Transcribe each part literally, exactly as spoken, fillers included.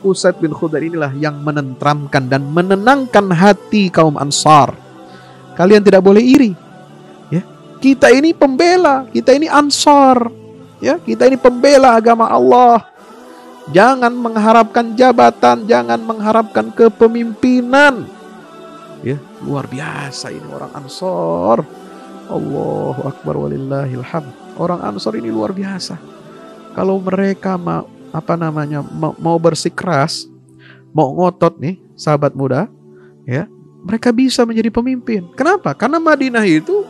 Usaid bin Khudair inilah yang menentramkan dan menenangkan hati kaum Ansar. Kalian tidak boleh iri, ya. Kita ini pembela, kita ini Ansar, ya. Kita ini pembela agama Allah. Jangan mengharapkan jabatan, jangan mengharapkan kepemimpinan, ya. Luar biasa ini orang Ansar. Allahu Akbar walillahilhamd. Orang Ansar ini luar biasa. Kalau mereka mau apa namanya mau, mau bersikeras, mau ngotot nih sahabat muda, ya, mereka bisa menjadi pemimpin. Kenapa? Karena Madinah itu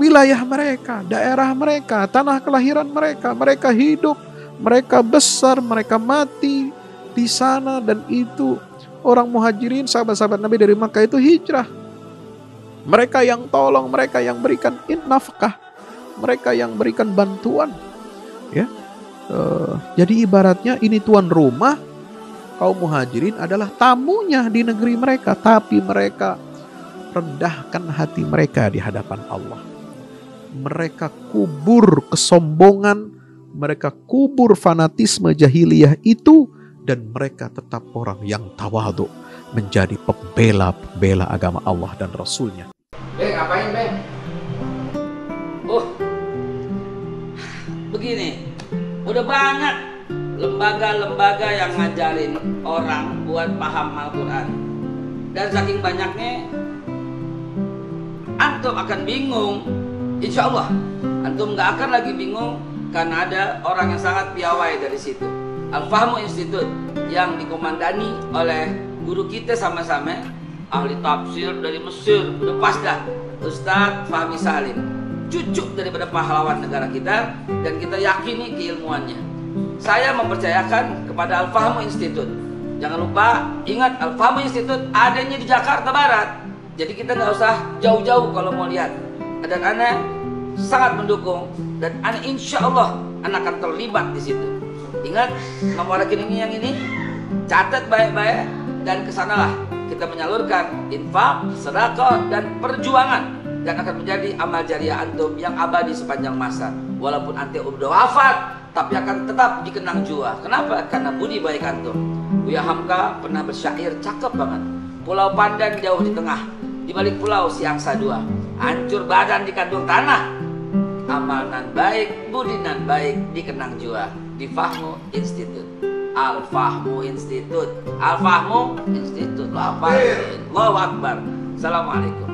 wilayah mereka, daerah mereka, tanah kelahiran mereka. Mereka hidup, mereka besar, mereka mati di sana, dan itu orang Muhajirin, sahabat-sahabat Nabi dari Makkah itu hijrah. Mereka yang tolong, mereka yang berikan nafkah, mereka yang berikan bantuan, ya. Uh, jadi ibaratnya ini tuan rumah kaum Muhajirin adalah tamunya di negeri mereka, tapi mereka rendahkan hati mereka di hadapan Allah. Mereka kubur kesombongan, mereka kubur fanatisme jahiliyah itu, dan mereka tetap orang yang tawadhu, menjadi pembela-pembela agama Allah dan Rasulnya. Eh, ngapain, Ben? Oh, begini. Udah banyak lembaga-lembaga yang ngajarin orang buat paham Al-Quran. Dan saking banyaknya, antum akan bingung. Insya Allah, antum gak akan lagi bingung karena ada orang yang sangat piawai dari situ. Al-Fahmu Institute yang dikomandani oleh guru kita sama-sama, ahli tafsir dari Mesir, udah pas dah, Ustadz Fahmi Salim. Cucuk daripada pahlawan negara kita, dan kita yakini keilmuannya. Saya mempercayakan kepada Al-Fahmu Institute. Jangan lupa, ingat Al-Fahmu Institute adanya di Jakarta Barat. Jadi kita nggak usah jauh-jauh kalau mau lihat. Dan Ana sangat mendukung, dan Ana insya Allah Ana akan terlibat di situ. Ingat nomor rekeningnya yang ini, catat baik-baik, dan kesanalah kita menyalurkan infak, sedekah, dan perjuangan. Dan akan menjadi amal jariah antum yang abadi sepanjang masa. Walaupun antum udah wafat, tapi akan tetap dikenang jua. Kenapa? Karena budi baik antum. Buya Hamka pernah bersyair cakep banget. Pulau Pandan jauh di tengah, di balik pulau si angsa dua. Hancur badan di kandung tanah, amal nan baik, budi nan baik, dikenang jua. Di Fahmu Institute, Al-Fahmu Institute, Al-Fahmu Institute. Allahu Akbar. Assalamualaikum.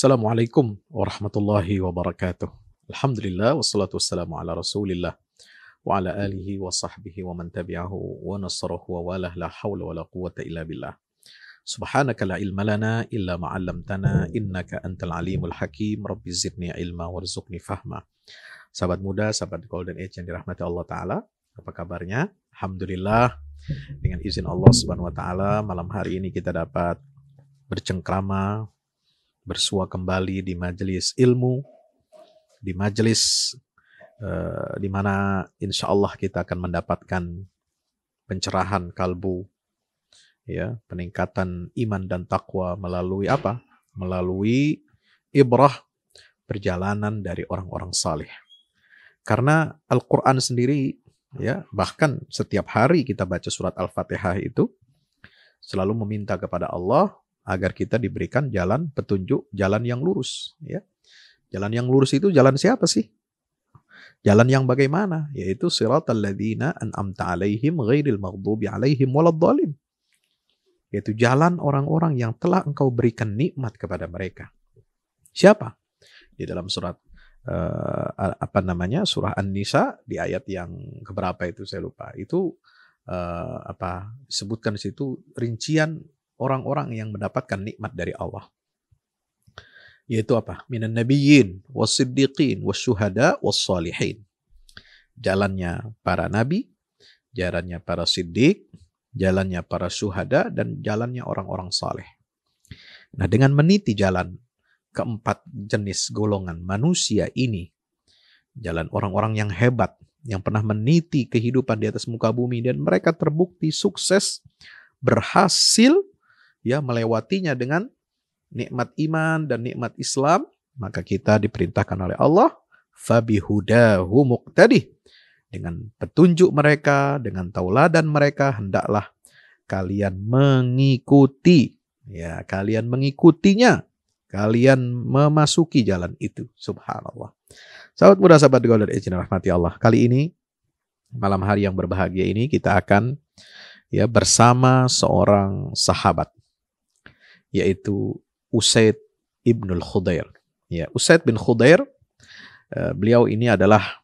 Assalamualaikum warahmatullahi wabarakatuh. Alhamdulillah, wassalatu wassalamu ala rasulillah wa ala alihi wa sahbihi wa man tabi'ahu wa nasarahu wa walah, la hawla wa la quwata illa billah. Subhanaka la ilma lana illa ma'allamtana innaka antal alimul hakim. Rabbi zidni ilma warzuqni fahma. Sahabat muda, sahabat golden age yang dirahmati Allah Ta'ala, apa kabarnya? Alhamdulillah, dengan izin Allah Subhanahu Wa Ta'ala, malam hari ini kita dapat bercengkrama, bersua kembali di majelis ilmu, di majelis uh, di mana insya Allah kita akan mendapatkan pencerahan kalbu, ya, peningkatan iman dan takwa melalui apa? Melalui ibrah, perjalanan dari orang-orang saleh. Karena Al-Quran sendiri, ya, bahkan setiap hari kita baca surat Al-Fatihah itu selalu meminta kepada Allah agar kita diberikan jalan petunjuk, jalan yang lurus, ya. Jalan yang lurus itu jalan siapa sih? Jalan yang bagaimana? Yaitu siratal ladzina an'amta 'alaihim ghairil maghdubi 'alaihim waladdallin. Yaitu jalan orang-orang yang telah engkau berikan nikmat kepada mereka. Siapa? Di dalam surat uh, apa namanya? Surah An-Nisa di ayat yang keberapa itu saya lupa. Itu uh, apa? Disebutkan di situ rincian orang-orang yang mendapatkan nikmat dari Allah. Yaitu apa? Minan nabiyyin, was-siddiqin, was-syuhada, was-salihin. Jalannya para nabi, jalannya para siddiq, jalannya para syuhada, dan jalannya orang-orang saleh. Nah, dengan meniti jalan keempat jenis golongan manusia ini, jalan orang-orang yang hebat, yang pernah meniti kehidupan di atas muka bumi, dan mereka terbukti sukses, berhasil ya melewatinya dengan nikmat iman dan nikmat Islam, maka kita diperintahkan oleh Allah fabihudahu muqtadih, dengan petunjuk mereka, dengan tauladan mereka hendaklah kalian mengikuti, ya kalian mengikutinya, kalian memasuki jalan itu. Subhanallah. Sahabat muda, sahabat gaul dan izin rahmati Allah. Kali ini, malam hari yang berbahagia ini, kita akan ya bersama seorang sahabat, yaitu Usaid bin Khudair. Ya, Usaid bin Khudair, eh, beliau ini adalah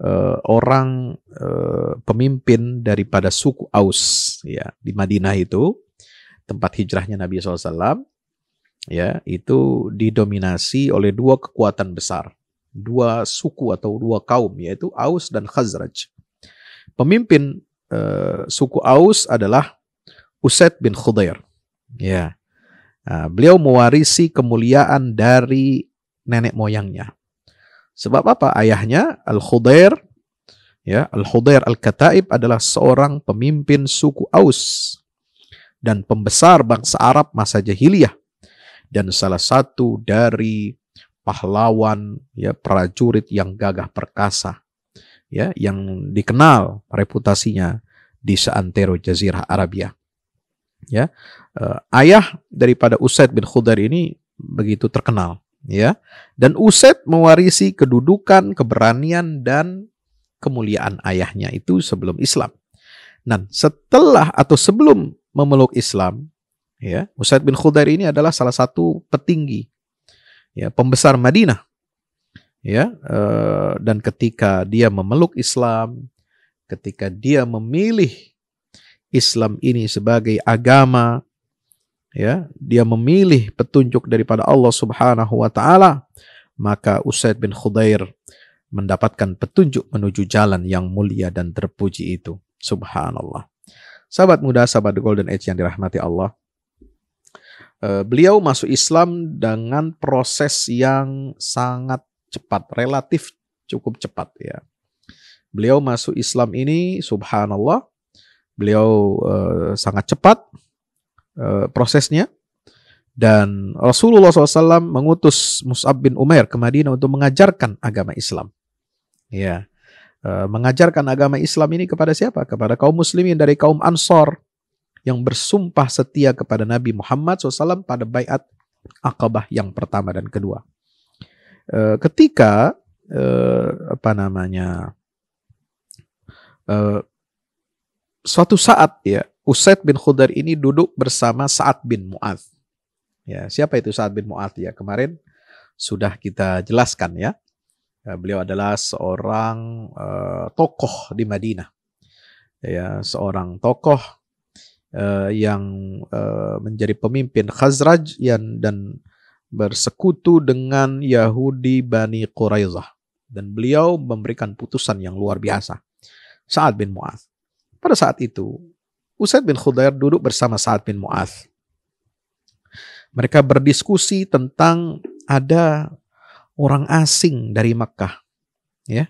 eh, orang eh, pemimpin daripada suku Aus, ya, di Madinah itu, tempat hijrahnya Nabi shallallahu alaihi wasallam. Ya, itu didominasi oleh dua kekuatan besar, dua suku atau dua kaum, yaitu Aus dan Khazraj. Pemimpin eh, suku Aus adalah Usaid bin Khudair. Ya, nah, beliau mewarisi kemuliaan dari nenek moyangnya. Sebab apa? Ayahnya Al Khudair, ya Al Khudair Al Kataib adalah seorang pemimpin suku Aus dan pembesar bangsa Arab masa jahiliyah, dan salah satu dari pahlawan ya prajurit yang gagah perkasa ya yang dikenal reputasinya di seantero jazirah Arabia. Ya, eh, ayah daripada Usaid bin Khudair ini begitu terkenal ya, dan Usaid mewarisi kedudukan, keberanian dan kemuliaan ayahnya itu sebelum Islam. Dan setelah atau sebelum memeluk Islam, ya, Usaid bin Khudair ini adalah salah satu petinggi, ya, pembesar Madinah, ya, e, dan ketika dia memeluk Islam, ketika dia memilih Islam ini sebagai agama, ya, dia memilih petunjuk daripada Allah Subhanahu Wa Taala, maka Usaid bin Khudair mendapatkan petunjuk menuju jalan yang mulia dan terpuji itu. Subhanallah. Sahabat muda, sahabat golden age yang dirahmati Allah. Beliau masuk Islam dengan proses yang sangat cepat, relatif cukup cepat ya. Beliau masuk Islam ini, subhanallah, beliau eh, sangat cepat eh, prosesnya. Dan Rasulullah shallallahu alaihi wasallam mengutus Mus'ab bin Umair ke Madinah untuk mengajarkan agama Islam. Ya, eh, mengajarkan agama Islam ini kepada siapa? Kepada kaum muslimin dari kaum Ansor yang bersumpah setia kepada Nabi Muhammad shallallahu alaihi wasallam pada baiat Aqabah yang pertama dan kedua. E, ketika e, apa namanya e, suatu saat ya Usaid bin Khudair ini duduk bersama Sa'ad bin Mu'adz. Ya, siapa itu Sa'ad bin Mu'adz ya? Kemarin sudah kita jelaskan ya. E, beliau adalah seorang e, tokoh di Madinah. Ya, seorang tokoh Uh, yang uh, menjadi pemimpin Khazraj yang, dan bersekutu dengan Yahudi Bani Quraizah, dan beliau memberikan putusan yang luar biasa. Sa'ad bin Mu'adz. Pada saat itu Usaid bin Khudair duduk bersama Sa'ad bin Mu'adz. Mereka berdiskusi tentang ada orang asing dari Makkah. Ya,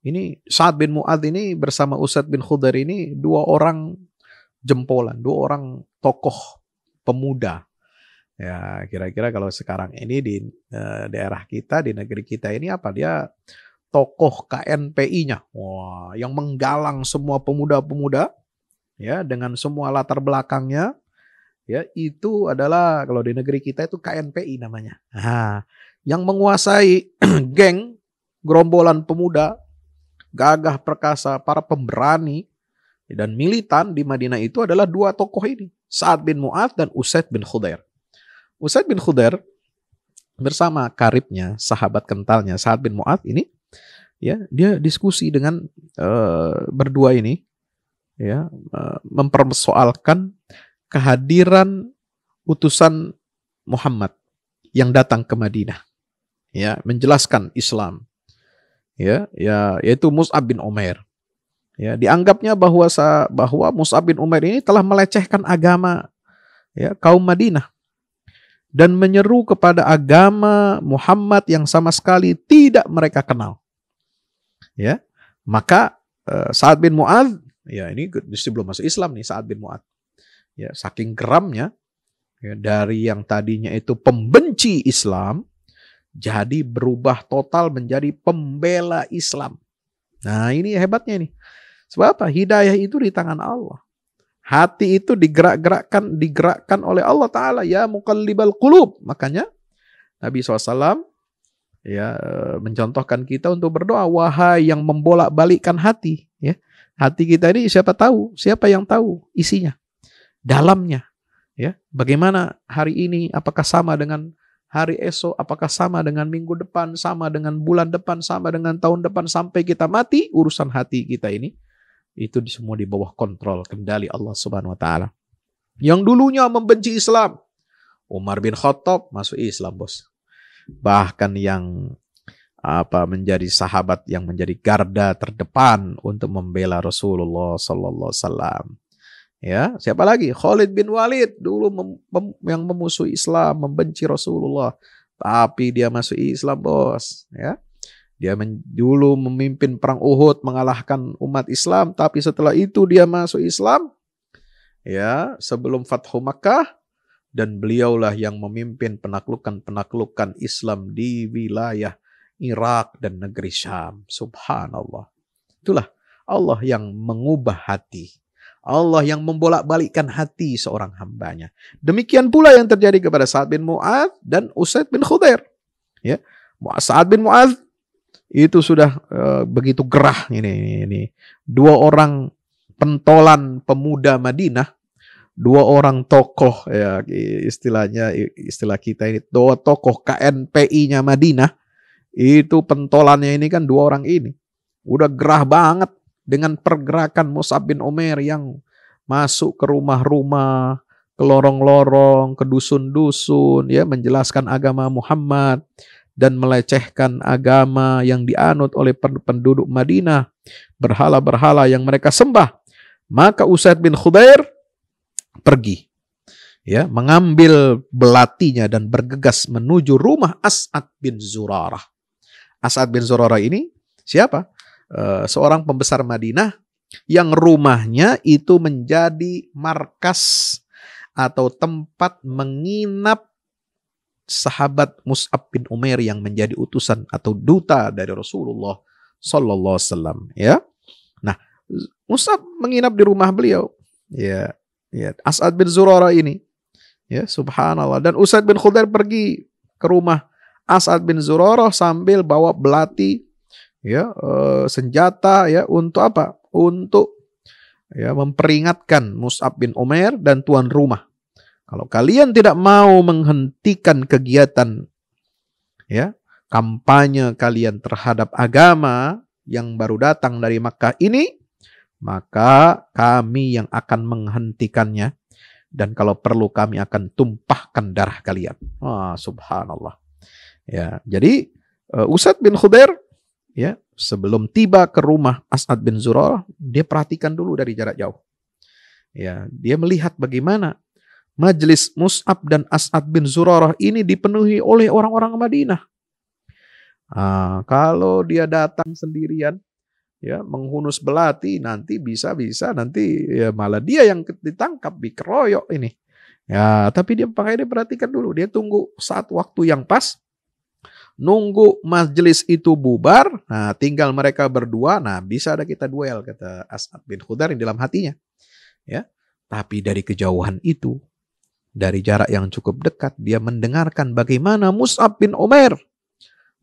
ini Sa'ad bin Mu'adz ini bersama Usaid bin Khudair ini dua orang jempolan, dua orang tokoh pemuda. Ya, kira-kira kalau sekarang ini di e, daerah kita, di negeri kita ini apa? Dia tokoh K N P I-nya. Wah, yang menggalang semua pemuda-pemuda ya dengan semua latar belakangnya. Ya, itu adalah kalau di negeri kita itu K N P I namanya. Nah, yang menguasai geng gerombolan pemuda gagah perkasa, para pemberani dan militan di Madinah itu adalah dua tokoh ini, Sa'ad bin Mu'adz dan Usaid bin Khudair. Usaid bin Khudair bersama karibnya, sahabat kentalnya Sa'ad bin Mu'adz ini, ya dia diskusi dengan uh, berdua ini, ya uh, mempersoalkan kehadiran utusan Muhammad yang datang ke Madinah, ya, menjelaskan Islam, ya, ya, yaitu Mus'ab bin Umair. Ya, dianggapnya bahwa bahwa Mus'ab bin Umair ini telah melecehkan agama, ya, kaum Madinah dan menyeru kepada agama Muhammad yang sama sekali tidak mereka kenal. Ya, maka uh, Sa'ad bin Mu'adz, ya, ini sebelum masuk Islam nih Sa'ad bin Mu'adz, ya, saking geramnya, ya, dari yang tadinya itu pembenci Islam jadi berubah total menjadi pembela Islam. Nah, ini hebatnya nih. Sebab apa? Hidayah itu di tangan Allah. Hati itu digerak-gerakkan, digerakkan oleh Allah Ta'ala. Ya muqallibal qulub. Makanya Nabi shallallahu alaihi wasallam, ya, mencontohkan kita untuk berdoa. Wahai yang membolak-balikkan hati. Ya. Hati kita ini siapa tahu? Siapa yang tahu isinya? Dalamnya. Ya. Bagaimana hari ini? Apakah sama dengan hari esok? Apakah sama dengan minggu depan? Sama dengan bulan depan? Sama dengan tahun depan? Sampai kita mati? Urusan hati kita ini, itu semua di bawah kontrol kendali Allah Subhanahu wa Ta'ala. Yang dulunya membenci Islam, Umar bin Khattab masuk Islam, bos. Bahkan yang apa menjadi sahabat yang menjadi garda terdepan untuk membela Rasulullah sallallahu alaihi wasallam. Ya, siapa lagi? Khalid bin Walid dulu mem mem yang memusuhi Islam, membenci Rasulullah, tapi dia masuk Islam, bos, ya. Dia dulu memimpin perang Uhud, mengalahkan umat Islam, tapi setelah itu dia masuk Islam, ya, sebelum Fathu Makkah, dan beliaulah yang memimpin penaklukan-penaklukan Islam di wilayah Irak dan negeri Syam. Subhanallah. Itulah Allah yang mengubah hati. Allah yang membolak-balikkan hati seorang hambanya. Demikian pula yang terjadi kepada Sa'ad bin Mu'adz dan Usaid bin Khudair. Ya, Sa'ad bin Mu'adz itu sudah uh, begitu gerah ini, ini ini dua orang pentolan pemuda Madinah, dua orang tokoh, ya, istilahnya istilah kita ini dua tokoh K N P I-nya Madinah, itu pentolannya ini kan dua orang ini udah gerah banget dengan pergerakan Mus'ab bin Umair yang masuk ke rumah-rumah, ke lorong-lorong, ke dusun-dusun, ya, menjelaskan agama Muhammad dan melecehkan agama yang dianut oleh penduduk Madinah, berhala-berhala yang mereka sembah. Maka Usaid bin Khudair pergi, ya, mengambil belatinya dan bergegas menuju rumah As'ad bin Zurarah. As'ad bin Zurarah ini siapa? E, seorang pembesar Madinah yang rumahnya itu menjadi markas atau tempat menginap sahabat Mus'ab bin Umair yang menjadi utusan atau duta dari Rasulullah sallallahu alaihi wasallam, ya. Nah, Mus'ab menginap di rumah beliau, ya, ya, As'ad bin Zurarah ini, ya, subhanallah. Dan Usaid bin Khudair pergi ke rumah As'ad bin Zurarah sambil bawa belati, ya, e, senjata, ya, untuk apa? Untuk, ya, memperingatkan Mus'ab bin Umair dan tuan rumah. Kalau kalian tidak mau menghentikan kegiatan, ya, kampanye kalian terhadap agama yang baru datang dari Makkah ini, maka kami yang akan menghentikannya. Dan kalau perlu kami akan tumpahkan darah kalian. Wah, subhanallah. Ya, jadi Usaid bin Khudair, ya, sebelum tiba ke rumah As'ad bin Zurarah, dia perhatikan dulu dari jarak jauh. Ya, dia melihat bagaimana majelis Mus'ab dan As'ad bin Zurarah ini dipenuhi oleh orang-orang Madinah. Nah, kalau dia datang sendirian, ya, menghunus belati, nanti bisa-bisa nanti, ya, malah dia yang ditangkap, dikeroyok ini. Ya, tapi dia pakai, dia perhatikan dulu, dia tunggu saat waktu yang pas, nunggu majelis itu bubar. Nah, tinggal mereka berdua. Nah, bisa ada kita duel, kata As'ad bin Khudair dalam hatinya. Ya, tapi dari kejauhan itu, dari jarak yang cukup dekat, dia mendengarkan bagaimana Mus'ab bin Umair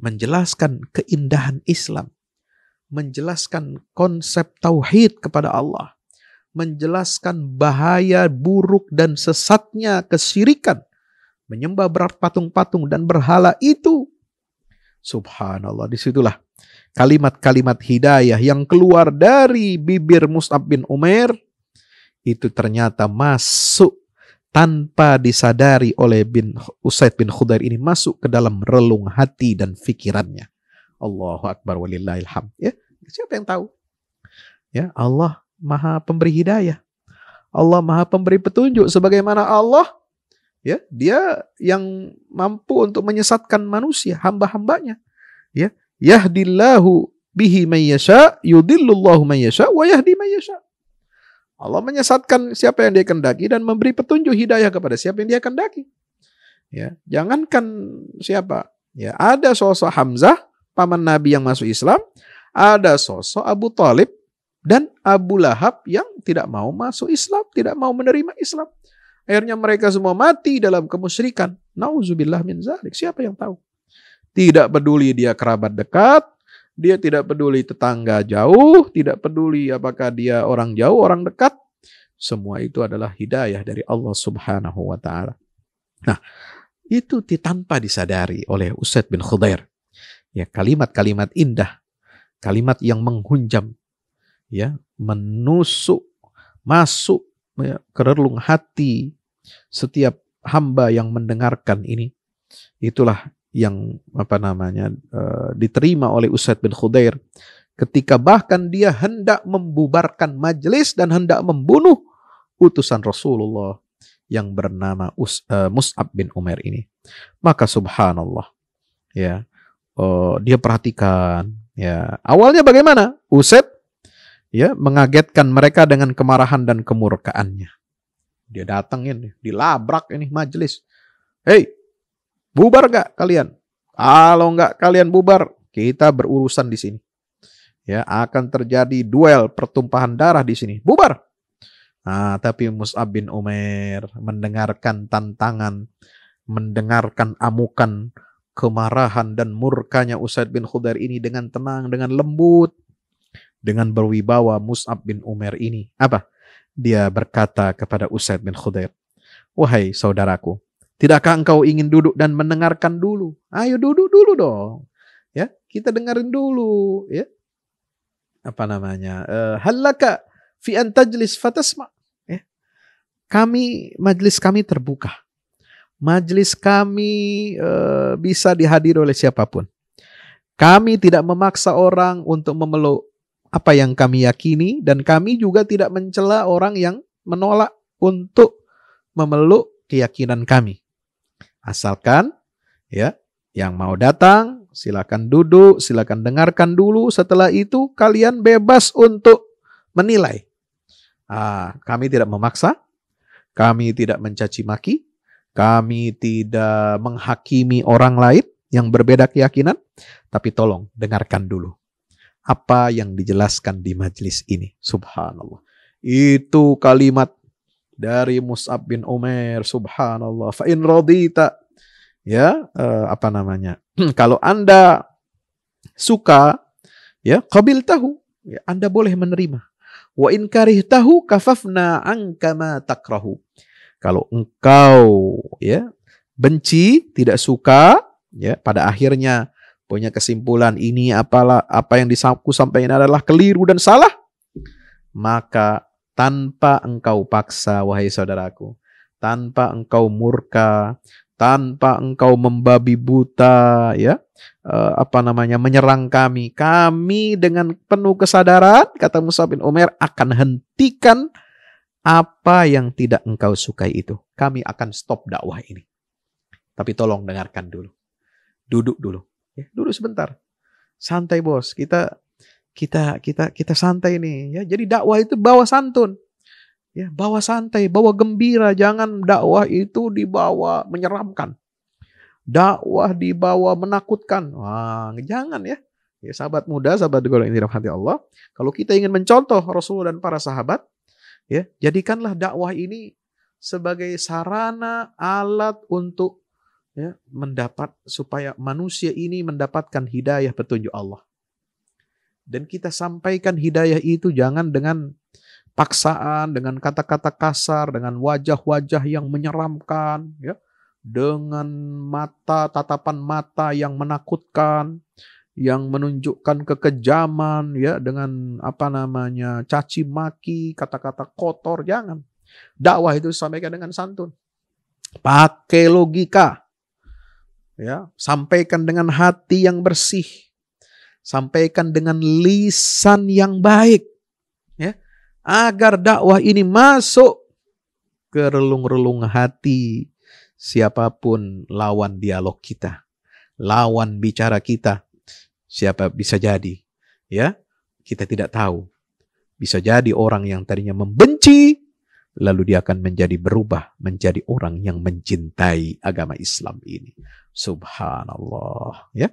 menjelaskan keindahan Islam, menjelaskan konsep tauhid kepada Allah, menjelaskan bahaya buruk dan sesatnya kesyirikan, menyembah berat patung-patung dan berhala itu. Subhanallah, disitulah kalimat-kalimat hidayah yang keluar dari bibir Mus'ab bin Umair itu ternyata masuk tanpa disadari oleh bin Usaid bin Khudair ini masuk ke dalam relung hati dan pikirannya. Allahu Akbar walillahil hamd. Ya, siapa yang tahu? Ya, Allah Maha Pemberi Hidayah. Allah Maha Pemberi Petunjuk, sebagaimana Allah ya, Dia yang mampu untuk menyesatkan manusia, hamba-hambanya. Ya, yahdillahu bihi may yasha, yudhillullahu may yasha wa yahdi may yasha. Allah menyesatkan siapa yang Dia kehendaki dan memberi petunjuk hidayah kepada siapa yang Dia kehendaki. Ya, jangankan siapa? Ya, ada sosok Hamzah, paman Nabi yang masuk Islam, ada sosok Abu Thalib dan Abu Lahab yang tidak mau masuk Islam, tidak mau menerima Islam. Akhirnya mereka semua mati dalam kemusyrikan. Nauzubillah min zalik. Siapa yang tahu? Tidak peduli dia kerabat dekat, dia tidak peduli tetangga jauh, tidak peduli apakah dia orang jauh, orang dekat. Semua itu adalah hidayah dari Allah Subhanahu wa Ta'ala. Nah, itu tanpa disadari oleh Usaid bin Khudair. Ya, kalimat-kalimat indah, kalimat yang menghunjam, ya, menusuk, masuk ya, ke relung hati setiap hamba yang mendengarkan ini. Itulah yang apa namanya uh, diterima oleh Usaid bin Khudair ketika bahkan dia hendak membubarkan majelis dan hendak membunuh utusan Rasulullah yang bernama Us, uh, Mus'ab bin Umair ini. Maka subhanallah, ya, uh, dia perhatikan, ya, awalnya bagaimana Usaid ya mengagetkan mereka dengan kemarahan dan kemurkaannya. Dia datangin, dilabrak ini majelis. Hei, bubar gak kalian? Kalau nggak kalian bubar, kita berurusan di sini. Ya, akan terjadi duel, pertumpahan darah di sini. Bubar. Nah, tapi Mus'ab bin Umair mendengarkan tantangan, mendengarkan amukan, kemarahan dan murkanya Usaid bin Khudair ini dengan tenang, dengan lembut, dengan berwibawa. Mus'ab bin Umair ini apa? Dia berkata kepada Usaid bin Khudair, "Wahai saudaraku, tidakkah engkau ingin duduk dan mendengarkan dulu? Ayo duduk dulu dong. Ya, kita dengerin dulu, ya. Apa namanya? Halaka fi an tajlis fatasma. Ya. Kami majelis kami terbuka. Majelis kami uh, bisa dihadiri oleh siapapun. Kami tidak memaksa orang untuk memeluk apa yang kami yakini dan kami juga tidak mencela orang yang menolak untuk memeluk keyakinan kami. Asalkan ya yang mau datang silakan duduk, silakan dengarkan dulu. Setelah itu kalian bebas untuk menilai. Ah, kami tidak memaksa, kami tidak mencaci maki, kami tidak menghakimi orang lain yang berbeda keyakinan, tapi tolong dengarkan dulu apa yang dijelaskan di majelis ini." Subhanallah. Itu kalimat dari Mus'ab bin Umair, subhanallah. Fa in radita, ya, eh, apa namanya? Kalau Anda suka, ya, qabil tahu, ya, Anda boleh menerima. Wa in karih tahu kafafna anka ma takrahu. Kalau engkau, ya, benci, tidak suka, ya, pada akhirnya punya kesimpulan ini apalah apa yang disampaikan sampaikan adalah keliru dan salah, maka tanpa engkau paksa, wahai saudaraku, tanpa engkau murka, tanpa engkau membabi buta, ya, eh, apa namanya, menyerang kami, kami dengan penuh kesadaran, kata Mus'ab bin Umair, akan hentikan apa yang tidak engkau sukai itu. Kami akan stop dakwah ini. Tapi tolong dengarkan dulu, duduk dulu, ya, duduk sebentar, santai bos, kita. Kita kita kita santai nih ya. Jadi dakwah itu bawa santun. Ya, bawa santai, bawa gembira, jangan dakwah itu dibawa menyeramkan. Dakwah dibawa menakutkan. Wah, jangan ya. Ya sahabat muda, sahabat golongan yang dirahmati Allah, kalau kita ingin mencontoh Rasulullah dan para sahabat, ya, jadikanlah dakwah ini sebagai sarana alat untuk ya, mendapat supaya manusia ini mendapatkan hidayah petunjuk Allah. Dan kita sampaikan hidayah itu jangan dengan paksaan, dengan kata-kata kasar, dengan wajah-wajah yang menyeramkan, ya, dengan mata, tatapan mata yang menakutkan, yang menunjukkan kekejaman, ya, dengan apa namanya caci maki, kata-kata kotor, jangan. Dakwah itu disampaikan dengan santun. Pakai logika. Ya, sampaikan dengan hati yang bersih. Sampaikan dengan lisan yang baik. Ya, agar dakwah ini masuk ke relung-relung hati siapapun lawan dialog kita, lawan bicara kita. Siapa bisa jadi, ya, kita tidak tahu. Bisa jadi orang yang tadinya membenci, lalu dia akan menjadi berubah, menjadi orang yang mencintai agama Islam ini. Subhanallah, ya.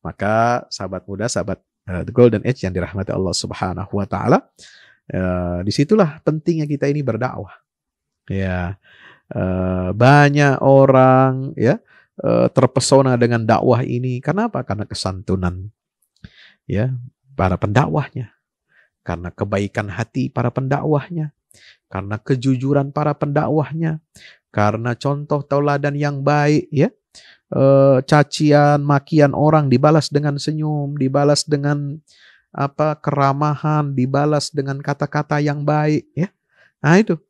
Maka sahabat muda, sahabat uh, The Golden Age yang dirahmati Allah Subhanahu wa Ta'ala, uh, disitulah pentingnya kita ini berdakwah. Ya, uh, banyak orang, ya, terpesona dengan dakwah ini. Kenapa? Karena kesantunan, ya, para pendakwahnya, karena kebaikan hati para pendakwahnya, karena kejujuran para pendakwahnya, karena contoh tauladan yang baik, ya. E, cacian, makian orang dibalas dengan senyum, dibalas dengan apa? Keramahan, dibalas dengan kata-kata yang baik, ya. Nah, itu.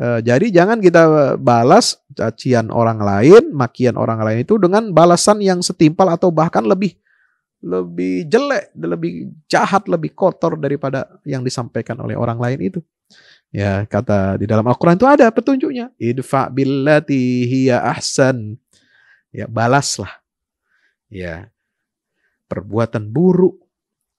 Jadi jangan kita balas cacian orang lain, makian orang lain itu dengan balasan yang setimpal atau bahkan lebih lebih jelek, lebih jahat, lebih kotor daripada yang disampaikan oleh orang lain itu. Ya, kata di dalam Al-Qur'an itu ada petunjuknya. Idfa billati hiya ahsan. Ya, balaslah. Ya. Perbuatan buruk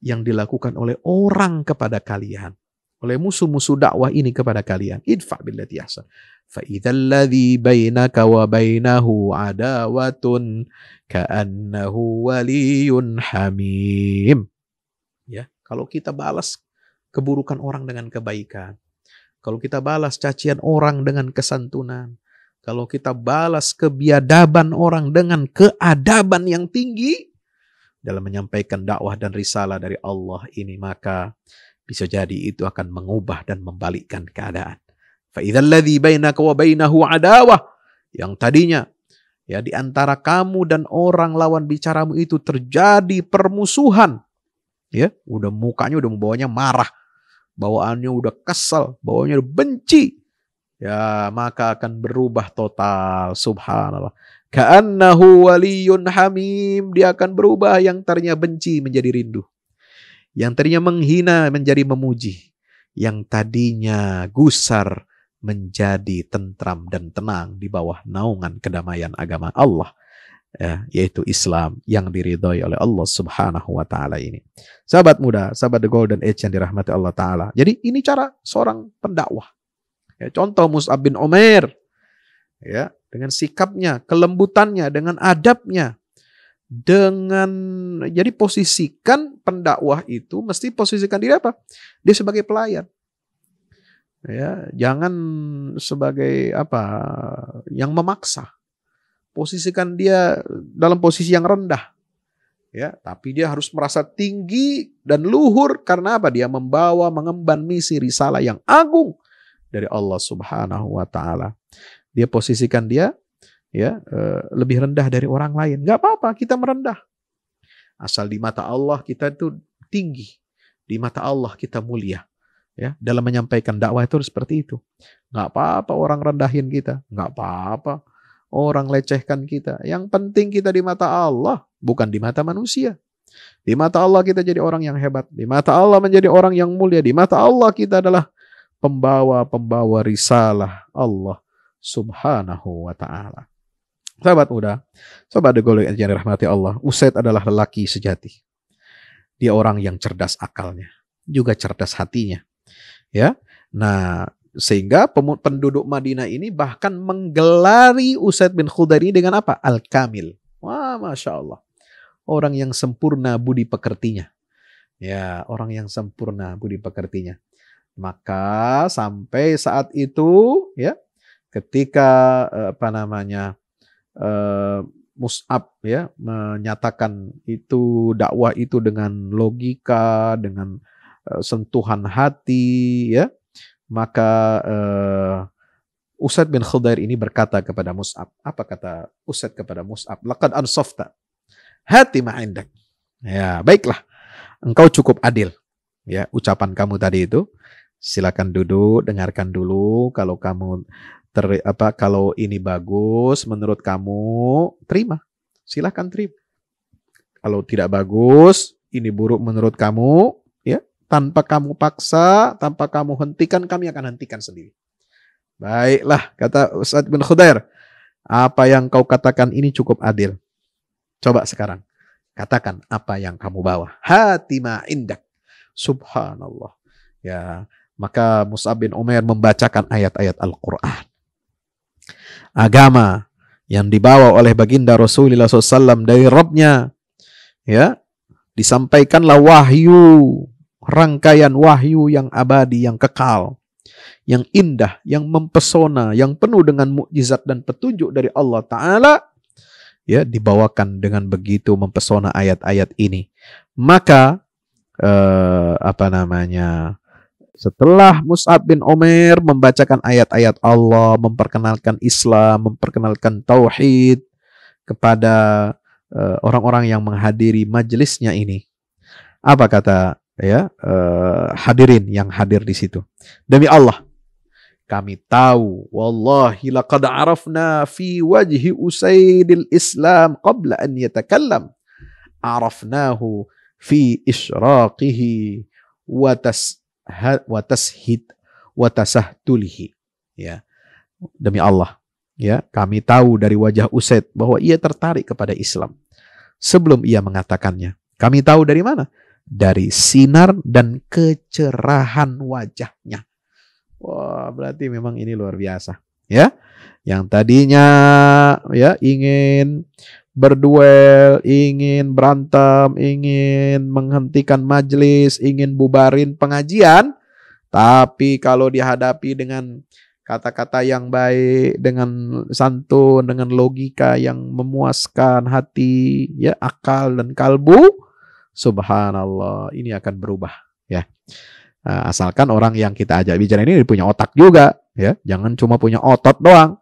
yang dilakukan oleh orang kepada kalian, oleh musuh-musuh dakwah ini kepada kalian. Idfa billati ahsan. Fa idzal ladzi bainaka wa bainahu adawatun ka'annahu waliyyun hamim. Ya, kalau kita balas keburukan orang dengan kebaikan, kalau kita balas cacian orang dengan kesantunan, kalau kita balas kebiadaban orang dengan keadaban yang tinggi dalam menyampaikan dakwah dan risalah dari Allah ini, maka bisa jadi itu akan mengubah dan membalikkan keadaan. Fa idzal ladzi bainaka wa bainahu adawah, yang tadinya, ya, di antara kamu dan orang lawan bicaramu itu terjadi permusuhan, ya, udah mukanya udah membawanya marah, bawaannya udah kesal, bawaannya udah benci, ya, maka akan berubah total. Subhanallah. Ka'annahu waliyyun hamim, dia akan berubah yang tadinya benci menjadi rindu. Yang tadinya menghina menjadi memuji. Yang tadinya gusar menjadi tentram dan tenang di bawah naungan kedamaian agama Allah. Ya, yaitu Islam yang diridhoi oleh Allah Subhanahu wa Ta'ala ini. Sahabat muda, sahabat The Golden Age yang dirahmati Allah Ta'ala. Jadi ini cara seorang pendakwah. Ya, contoh Mus'ab bin Umair. Ya, dengan sikapnya, kelembutannya, dengan adabnya. Dengan jadi posisikan pendakwah itu mesti posisikan diri apa? Dia sebagai pelayan. Ya, jangan sebagai apa? Yang memaksa. Posisikan dia dalam posisi yang rendah. Ya, tapi dia harus merasa tinggi dan luhur karena apa? Dia membawa mengemban misi risalah yang agung dari Allah Subhanahu wa Ta'ala. Dia posisikan dia, ya, lebih rendah dari orang lain. Gak apa-apa kita merendah, asal di mata Allah kita itu tinggi, di mata Allah kita mulia. Ya, dalam menyampaikan dakwah itu seperti itu. Gak apa-apa orang rendahin kita, gak apa-apa orang lecehkan kita. Yang penting kita di mata Allah, bukan di mata manusia. Di mata Allah kita jadi orang yang hebat, di mata Allah menjadi orang yang mulia, di mata Allah kita adalah pembawa-pembawa risalah Allah Subhanahu wa Ta'ala. Sahabat muda, sahabat The Golden Age yang dirahmati Allah, Usaid adalah lelaki sejati. Dia orang yang cerdas akalnya, juga cerdas hatinya. Ya, nah sehingga penduduk Madinah ini bahkan menggelari Usaid bin Khudair ini dengan apa? Al Kamil. Wah, masya Allah, orang yang sempurna budi pekertinya. Ya, orang yang sempurna budi pekertinya. Maka sampai saat itu, ya, ketika apa namanya? Uh, Mus'ab, ya, menyatakan itu dakwah itu dengan logika, dengan uh, sentuhan hati, ya, maka uh, Usaid bin Khudair ini berkata kepada Mus'ab, apa kata Usaid kepada Mus'ab? Laqad ansafta hati ma'indak. Ya, baiklah, engkau cukup adil, ya, ucapan kamu tadi itu. Silakan duduk, dengarkan dulu. Kalau kamu ter, apa kalau ini bagus menurut kamu, terima. Silahkan terima. Kalau tidak bagus, ini buruk menurut kamu, ya, tanpa kamu paksa, tanpa kamu hentikan, kami akan hentikan sendiri. Baiklah, kata Usaid bin Khudair, apa yang kau katakan ini cukup adil. Coba sekarang katakan apa yang kamu bawa. Hatima indak. Subhanallah. Ya, maka Mus'ab bin Umair membacakan ayat-ayat Al-Qur'an. Agama yang dibawa oleh baginda Rasulullah shallallahu alaihi wasallam dari Rabbnya, ya, disampaikanlah wahyu, rangkaian wahyu yang abadi, yang kekal, yang indah, yang mempesona, yang penuh dengan mukjizat dan petunjuk dari Allah Ta'ala, ya, dibawakan dengan begitu mempesona ayat-ayat ini. Maka eh, apa namanya, setelah Mus'ab bin Umair membacakan ayat-ayat Allah, memperkenalkan Islam, memperkenalkan Tauhid kepada uh, orang-orang yang menghadiri majelisnya ini. Apa kata ya uh, hadirin yang hadir di situ? Demi Allah, kami tahu, wallahi laqad arafna fi wajhi Usaidil Islam qabla an yatakallam. Arafnahu fi ishraqihi wa tas wa tashid wa tasahtulihi, ya, demi Allah, ya, kami tahu dari wajah Usaid bahwa ia tertarik kepada Islam sebelum ia mengatakannya. Kami tahu dari mana? Dari sinar dan kecerahan wajahnya. Wah, berarti memang ini luar biasa, ya, yang tadinya ya ingin berduel, ingin berantem, ingin menghentikan majelis, ingin bubarin pengajian. Tapi kalau dihadapi dengan kata-kata yang baik, dengan santun, dengan logika yang memuaskan hati, ya, akal dan kalbu, subhanallah, ini akan berubah, ya. Asalkan orang yang kita ajak bicara ini punya otak juga, ya. Jangan cuma punya otot doang.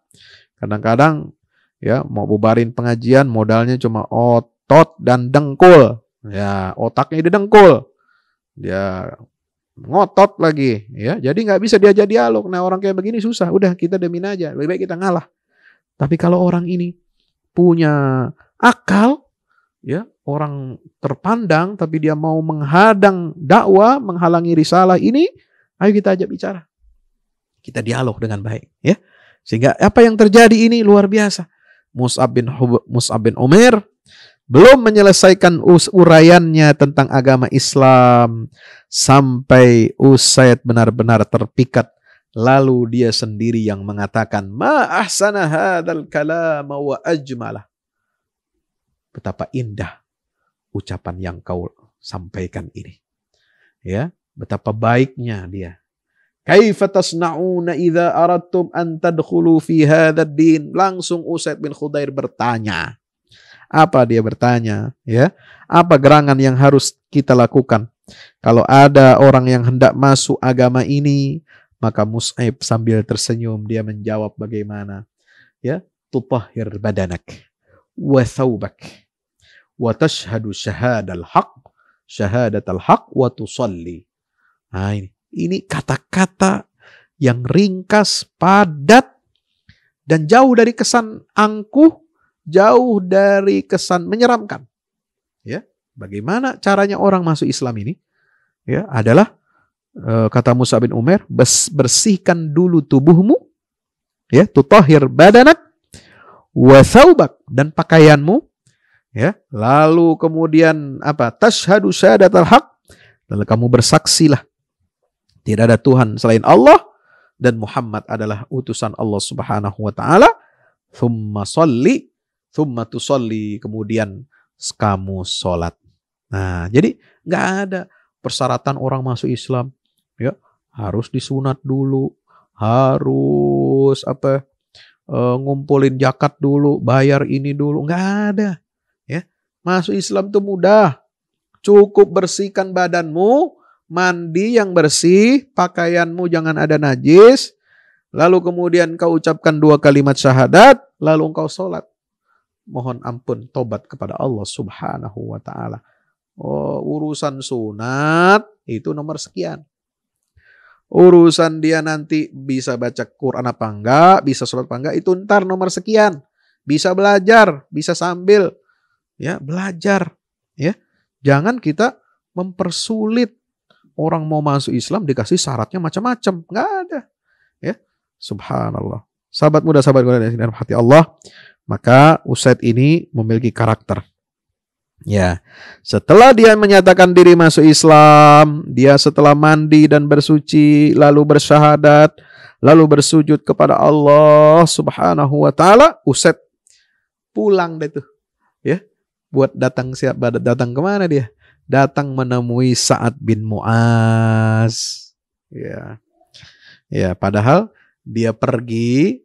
Kadang-kadang ya, mau bubarin pengajian modalnya cuma otot dan dengkul. Ya, otaknya didengkul. Dia ngotot lagi, ya. Jadi nggak bisa diajak dialog. Nah, orang kayak begini susah. Udah, kita demin aja. Lebih baik kita ngalah. Tapi kalau orang ini punya akal, ya, orang terpandang tapi dia mau menghadang dakwah, menghalangi risalah ini, ayo kita ajak bicara. Kita dialog dengan baik, ya. Sehingga apa yang terjadi ini luar biasa. Mus'ab bin, Mus'ab bin Umair belum menyelesaikan uraiannya tentang agama Islam sampai Usaid benar-benar terpikat, lalu dia sendiri yang mengatakan, "Ma ahsana hadzal kalama wa ajmalah." Betapa indah ucapan yang kau sampaikan ini. Ya, betapa baiknya dia. Kaifa tasna'una idza aradtum an tadkhulu fi hadzal din? Langsung Usaid bin Khudair bertanya. Apa dia bertanya, ya? Apa gerangan yang harus kita lakukan? Kalau ada orang yang hendak masuk agama ini, maka Mus'ab sambil tersenyum dia menjawab bagaimana? Ya, tutahhir badanak wa thawbak wa tashhadu syahadal haqq, syahadatal haqq wa tusalli. Nah, ini Ini kata-kata yang ringkas, padat, dan jauh dari kesan angkuh, jauh dari kesan menyeramkan. Ya, bagaimana caranya orang masuk Islam ini? Ya, adalah e, kata Mus'ab bin Umair, bersihkan dulu tubuhmu, ya, tutahhir badanak wa thawbak, dan pakaianmu, ya, lalu kemudian apa? Tashhadu syahadatal haq, lalu kamu bersaksilah tidak ada Tuhan selain Allah dan Muhammad adalah utusan Allah Subhanahu wa taala. Tsumma shalli, tsumma tusalli, kemudian kamu salat. Nah, jadi nggak ada persyaratan orang masuk Islam, ya, harus disunat dulu, harus apa? E, ngumpulin zakat dulu, bayar ini dulu, nggak ada, ya. Masuk Islam itu mudah. Cukup bersihkan badanmu, mandi yang bersih, pakaianmu jangan ada najis, lalu kemudian kau ucapkan dua kalimat syahadat, lalu engkau sholat. Mohon ampun, tobat kepada Allah Subhanahu wa ta'ala. Oh, urusan sunat itu nomor sekian. Urusan dia nanti bisa baca Quran apa enggak, bisa sholat apa enggak, itu ntar nomor sekian. Bisa belajar, bisa sambil ya belajar. Ya, jangan kita mempersulit orang mau masuk Islam dikasih syaratnya macam-macam, nggak ada. Ya, subhanallah. Sahabat muda, sahabat muda yang dirahmati Allah, maka Usaid ini memiliki karakter. Ya, setelah dia menyatakan diri masuk Islam, dia setelah mandi dan bersuci, lalu bersyahadat, lalu bersujud kepada Allah Subhanahu wa taala, Usaid pulang deh tuh. Ya, buat datang siap datang kemana dia? Datang menemui Sa'ad bin Mu'adz. Ya. Ya, padahal dia pergi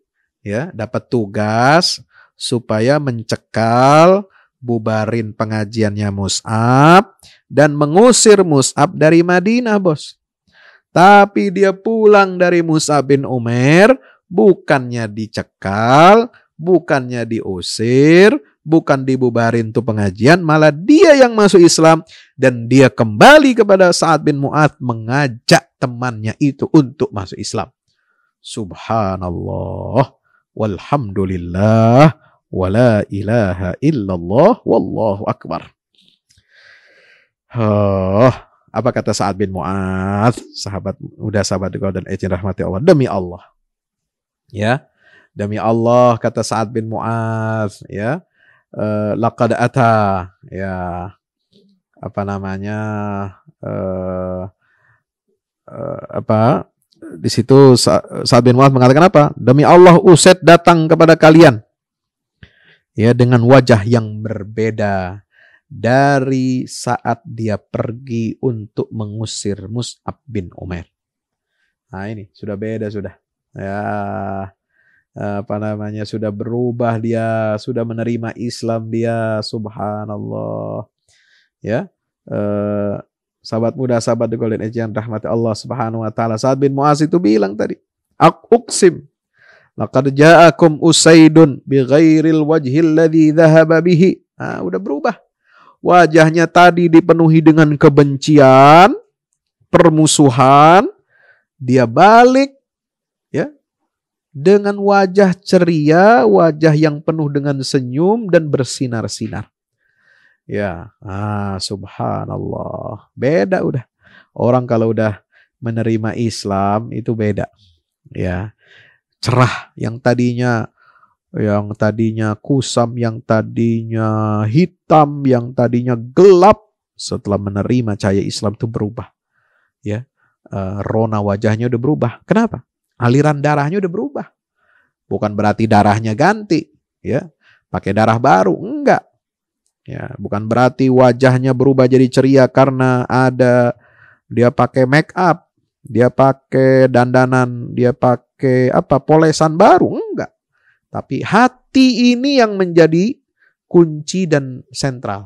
ya, dapat tugas supaya mencekal, bubarin pengajiannya Mus'ab dan mengusir Mus'ab dari Madinah, bos. Tapi dia pulang dari Mus'ab bin Umair, bukannya dicekal, bukannya diusir, bukan dibubarin tuh pengajian, malah dia yang masuk Islam dan dia kembali kepada Sa'ad bin Mu'adz mengajak temannya itu untuk masuk Islam. Subhanallah, walhamdulillah, wala ilaha illallah, wallahu akbar. Oh, apa kata Sa'ad bin Mu'adz, sahabat udah sahabat kau dan ecin rahmati Allah, demi Allah. Ya, demi Allah kata Sa'ad bin Mu'adz, ya, eh, laqad ata, ya, apa namanya, eh, eh, apa, di situ Sa'ad bin Mu'adz mengatakan apa? Demi Allah, Usaid datang kepada kalian ya dengan wajah yang berbeda dari saat dia pergi untuk mengusir Mus'ab bin Umair. Nah ini sudah beda sudah. Ya apa namanya, sudah berubah dia, sudah menerima Islam dia, subhanallah. Ya eh, sahabat muda, sahabat dekat dan ejian rahmat Allah Subhanahu wa taala. Sa'ad bin Mu'adz itu bilang tadi, "Aqsim laqad ja'akum Usaidun bi ghairil wajhil ladzi dhahaba bihi." Nah, udah berubah. Wajahnya tadi dipenuhi dengan kebencian, permusuhan, dia balik ya dengan wajah ceria, wajah yang penuh dengan senyum dan bersinar-sinar. Ya, ah subhanallah. Beda udah. Orang kalau udah menerima Islam itu beda. Ya. Cerah, yang tadinya yang tadinya kusam, yang tadinya hitam, yang tadinya gelap, setelah menerima cahaya Islam itu berubah ya, e, rona wajahnya udah berubah. Kenapa? Aliran darahnya udah berubah. Bukan berarti darahnya ganti ya, pakai darah baru, enggak ya. Bukan berarti wajahnya berubah jadi ceria karena ada dia pakai make up, dia pakai dandanan, dia pakai apa polesan baru, enggak. Tapi hati ini yang menjadi kunci dan sentral.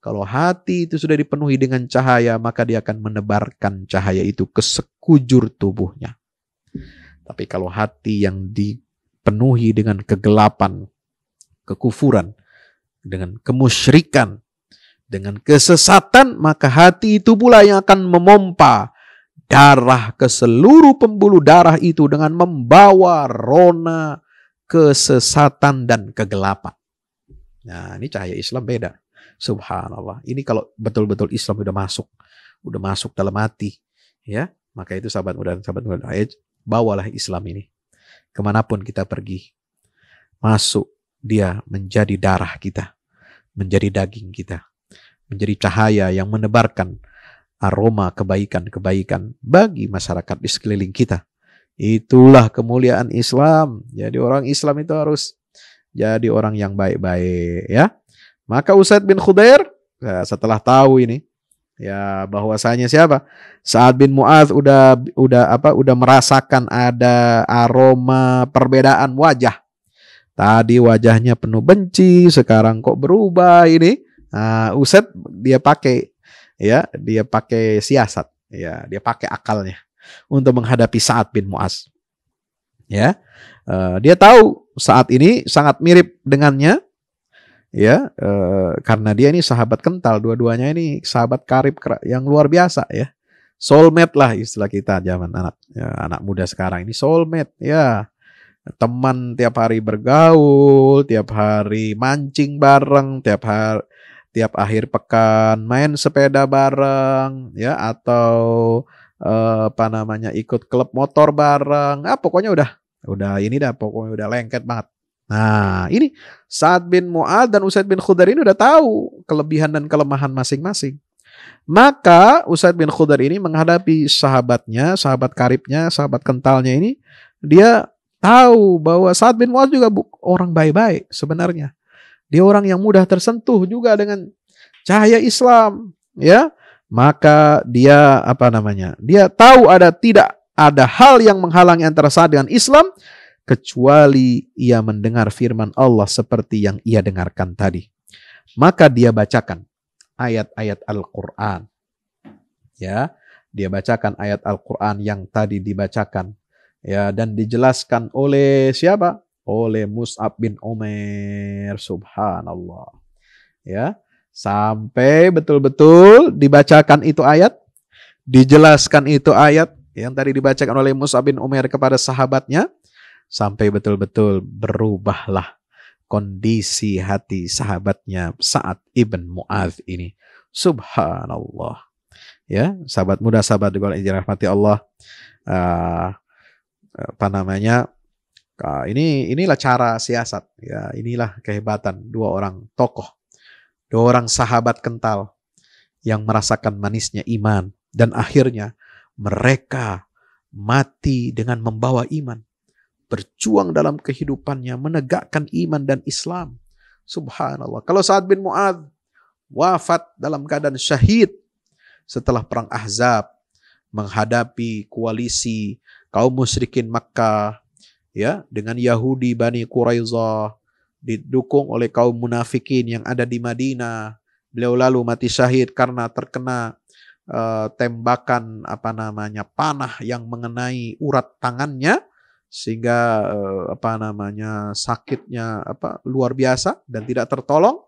Kalau hati itu sudah dipenuhi dengan cahaya, maka dia akan menebarkan cahaya itu ke sekujur tubuhnya. Tapi kalau hati yang dipenuhi dengan kegelapan, kekufuran, dengan kemusyrikan, dengan kesesatan, maka hati itu pula yang akan memompa darah ke seluruh pembuluh darah itu dengan membawa rona kesesatan dan kegelapan. Nah, ini cahaya Islam beda. Subhanallah. Ini kalau betul-betul Islam udah masuk, udah masuk dalam hati, ya. Maka itu sahabat muda dan sahabat muda, bawalah Islam ini kemanapun kita pergi. Masuk dia menjadi darah kita, menjadi daging kita, menjadi cahaya yang menebarkan aroma kebaikan-kebaikan bagi masyarakat di sekeliling kita. Itulah kemuliaan Islam. Jadi orang Islam itu harus jadi orang yang baik-baik ya. Maka Usaid bin Khudair ya, setelah tahu ini ya bahwasanya siapa? Sa'ad bin Mu'adz udah udah apa? Udah merasakan ada aroma perbedaan wajah. Tadi wajahnya penuh benci, sekarang kok berubah ini. Nah, Usaid dia pakai ya, dia pakai siasat, ya, dia pakai akalnya untuk menghadapi Sa'ad bin Mu'adz. Ya, uh, dia tahu Sa'ad ini sangat mirip dengannya, ya, uh, karena dia ini sahabat kental, dua-duanya ini sahabat karib yang luar biasa, ya, soulmate lah istilah kita zaman anak ya, anak muda sekarang ini, soulmate ya, teman tiap hari bergaul, tiap hari mancing bareng, tiap hari tiap akhir pekan main sepeda bareng ya, atau eh, apa namanya ikut klub motor bareng, ah pokoknya udah udah ini dah pokoknya udah lengket banget. Nah ini Sa'ad bin Mu'adz dan Usaid bin Khudair ini udah tahu kelebihan dan kelemahan masing-masing. Maka Usaid bin Khudair ini menghadapi sahabatnya, sahabat karibnya, sahabat kentalnya ini, dia tahu bahwa Sa'ad bin Mu'adz juga orang baik-baik sebenarnya. Dia orang yang mudah tersentuh juga dengan cahaya Islam, ya. Maka dia apa namanya? Dia tahu ada tidak ada hal yang menghalangi antara Sa'ad dengan Islam kecuali ia mendengar firman Allah seperti yang ia dengarkan tadi. Maka dia bacakan ayat-ayat Al-Quran, ya, dia bacakan ayat Al-Quran yang tadi dibacakan, ya, dan dijelaskan oleh siapa? Oleh Mus'ab bin Umair, subhanallah, ya, sampai betul-betul dibacakan itu ayat, dijelaskan itu ayat yang tadi dibacakan oleh Mus'ab bin Umair kepada sahabatnya, sampai betul-betul berubahlah kondisi hati sahabatnya Sa'ad ibn Mu'adz ini. Subhanallah. Ya, sahabat muda, sahabat dirahmati Allah. Uh, apa namanya? Uh, ini inilah cara siasat, ya, inilah kehebatan dua orang tokoh. Dua orang sahabat kental yang merasakan manisnya iman dan akhirnya mereka mati dengan membawa iman. Berjuang dalam kehidupannya, menegakkan iman dan Islam. Subhanallah. Kalau Sa'ad bin Mu'adz wafat dalam keadaan syahid setelah perang Ahzab, menghadapi koalisi kaum musyrikin Makkah, ya, dengan Yahudi Bani Quraizah, didukung oleh kaum munafikin yang ada di Madinah. Beliau lalu mati syahid karena terkena uh, tembakan apa namanya panah yang mengenai urat tangannya, sehingga eh, apa namanya sakitnya apa luar biasa dan tidak tertolong,